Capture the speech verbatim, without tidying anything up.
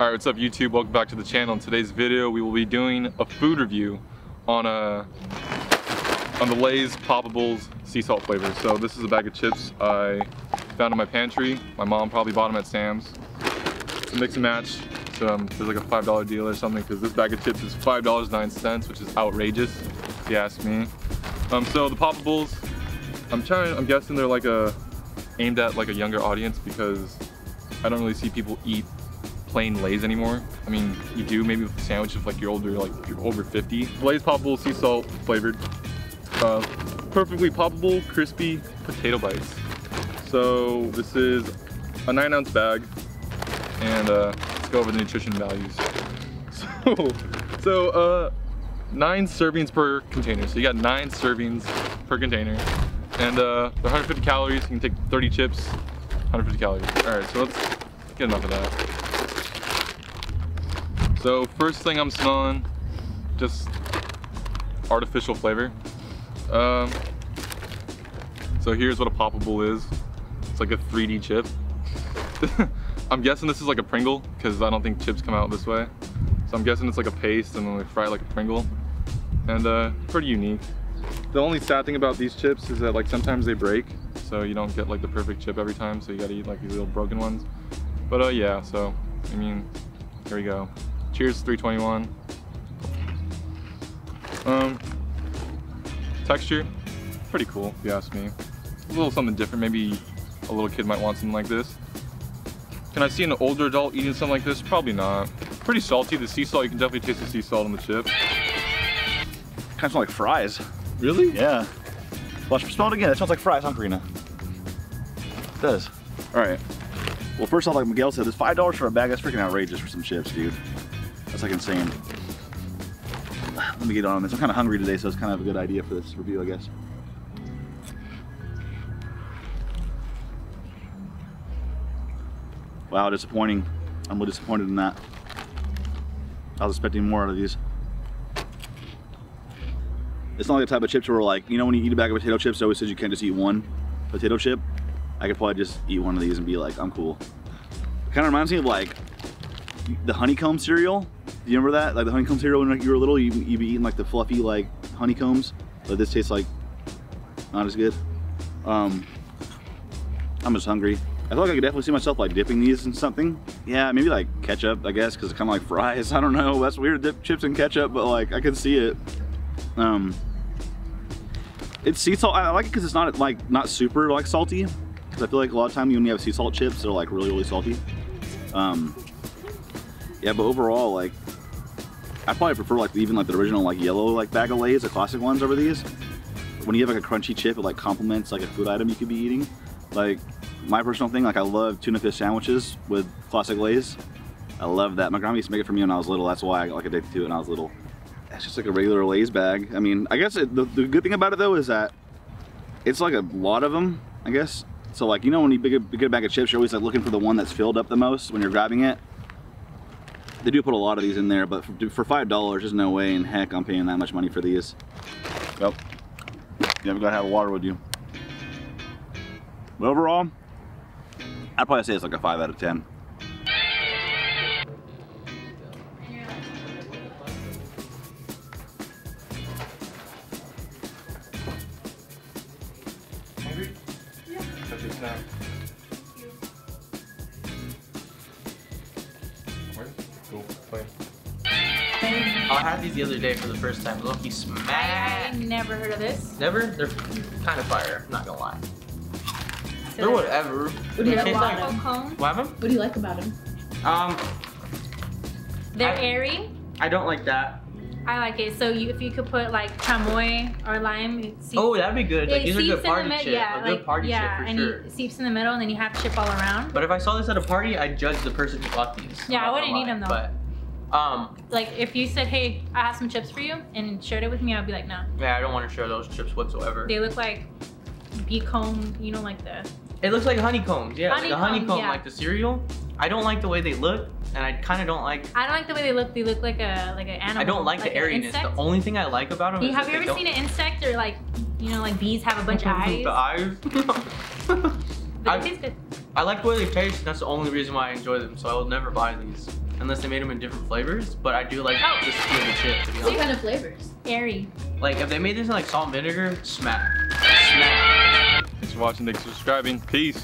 Alright, what's up YouTube? Welcome back to the channel. In today's video we will be doing a food review on a on the Lay's Poppables sea salt flavor. So this is a bag of chips I found in my pantry. My mom probably bought them at Sam's. It's a mix and match. So um, it's like a five dollar deal or something, because this bag of chips is five dollars and nine cents, which is outrageous if you ask me. Um, so the Poppables, I'm trying, I'm guessing they're like a aimed at like a younger audience, because I don't really see people eat plain Lay's anymore. I mean, you do maybe with a sandwich if like you're older, like if you're over fifty. Lay's Poppables sea salt flavored, uh, perfectly poppable, crispy potato bites. So this is a nine ounce bag, and uh, let's go over the nutrition values. So, so uh, nine servings per container. So you got nine servings per container. And uh, they're one hundred fifty calories. You can take thirty chips, one hundred fifty calories. All right, so let's get enough of that. So first thing I'm smelling, just artificial flavor. Um, so here's what a poppable is. It's like a three D chip. I'm guessing this is like a Pringle, because I don't think chips come out this way. So I'm guessing it's like a paste and then we fry it like a Pringle. And uh, pretty unique. The only sad thing about these chips is that like sometimes they break, so you don't get like the perfect chip every time, so you gotta eat like these little broken ones. But uh, yeah, so, I mean, here we go. Cheers, three twenty-one. Um, texture, pretty cool if you ask me. A little something different, maybe a little kid might want something like this. Can I see an older adult eating something like this? Probably not. Pretty salty, the sea salt, you can definitely taste the sea salt on the chip. Kind of smell like fries. Really? Yeah. Well, smell it again. It smells like fries, huh, Karina? It does. All right. Well, first off, like Miguel said, this five dollars for a bag, that's freaking outrageous for some chips, dude. That's like insane. Let me get on this. I'm kind of hungry today, so it's kind of a good idea for this review, I guess. Wow, disappointing. I'm a little disappointed in that. I was expecting more out of these. It's not like the type of chips where, like, you know when you eat a bag of potato chips, it always says you can't just eat one potato chip. I could probably just eat one of these and be like, I'm cool. It kind of reminds me of like the honeycomb cereal. Do you remember that? Like the honeycomb cereal when you were little, you'd, you'd be eating like the fluffy like honeycombs, but this tastes like not as good. Um, I'm just hungry. I feel like I could definitely see myself like dipping these in something. Yeah, maybe like ketchup, I guess, because it's kind of like fries. I don't know, that's weird, dip chips in ketchup, but like I could see it. Um, It's sea salt. I like it because it's not like not super like salty. Because I feel like a lot of time you only have sea salt chips, they're like really really salty. Um, yeah, but overall, like I probably prefer like even like the original like yellow like bag of Lay's, the classic ones, over these. When you have like a crunchy chip, it like complements like a food item you could be eating. Like my personal thing, like I love tuna fish sandwiches with classic Lay's. I love that. My grandma used to make it for me when I was little. That's why I got like addicted to it when I was little. It's just like a regular Lay's bag. I mean, I guess it, the, the good thing about it though is that it's like a lot of them, I guess. So like, you know when you get a bag of chips, you're always like looking for the one that's filled up the most when you're grabbing it. They do put a lot of these in there, but for, for five dollars, there's no way in heck I'm paying that much money for these. Yep. You haven't got to have water with you. But overall, I'd probably say it's like a five out of ten. Snack. Thank you. Where? Go play. I had these the other day for the first time. Loki smack. I never heard of this. Never? They're kind of fire. I'm not gonna lie. So they're whatever. What do you like about them? What do you like about them? Um. They're I, airy. I don't like that. I like it. So you, if you could put like chamoy or lime, it seeps. Oh, that'd be good. Like, these are good party chip. Yeah, a good like, party yeah, chip for and sure. And it seeps in the middle, and then you have chip all around. But if I saw this at a party, I'd judge the person who bought these. Yeah, I wouldn't eat them though. But, um, like if you said, "Hey, I have some chips for you," and shared it with me, I'd be like, "No." Yeah, I don't want to share those chips whatsoever. They look like bee comb, you know, like the. It looks like honeycombs. Yeah, honeycomb, like a honeycomb, yeah. Like the cereal. I don't like the way they look, and I kind of don't like. I don't like the way they look. They look like a like an animal. I don't like, like the airiness. The only thing I like about them. You, is have you ever don't... seen an insect, or like, you know, like bees have a bunch of eyes? The eyes. But I, it tastes good. I like the way they taste, and that's the only reason why I enjoy them. So I will never buy these. unless they made them in different flavors. But I do like oh. the skin of the chip, to be honest. What kind of flavors? Airy. Like, if they made this in like salt and vinegar, smack. Smack. Thanks for watching. Thanks for subscribing. Peace.